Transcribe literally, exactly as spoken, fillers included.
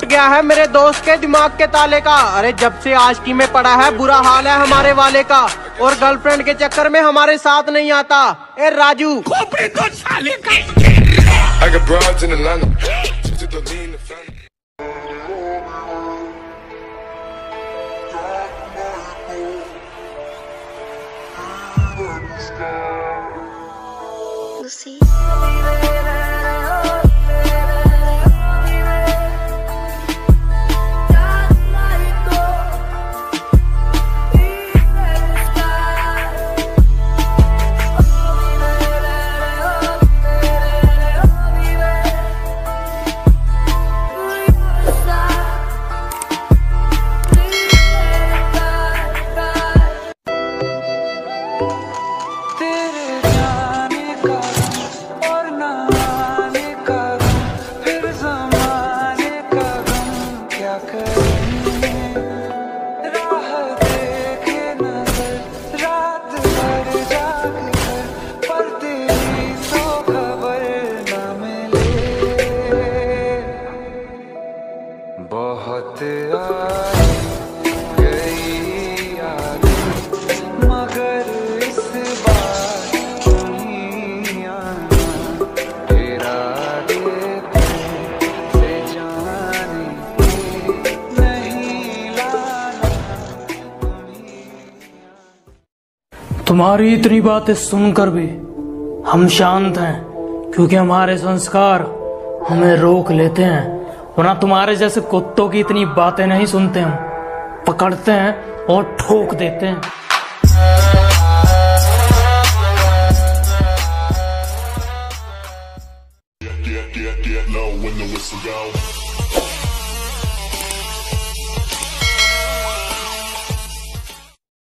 टूट गया है मेरे दोस्त के दिमाग के ताले का। अरे जब से आशिकी में पड़ा है बुरा हाल है हमारे वाले का, और गर्लफ्रेंड के चक्कर में हमारे साथ नहीं आता। ए राजू खोपड़ी तो साले का। See तुम्हारी इतनी बातें सुनकर भी हम शांत हैं, क्योंकि हमारे संस्कार हमें रोक लेते हैं। वरना तुम्हारे जैसे कुत्तों की इतनी बातें नहीं सुनते हम, पकड़ते हैं और ठोक देते हैं।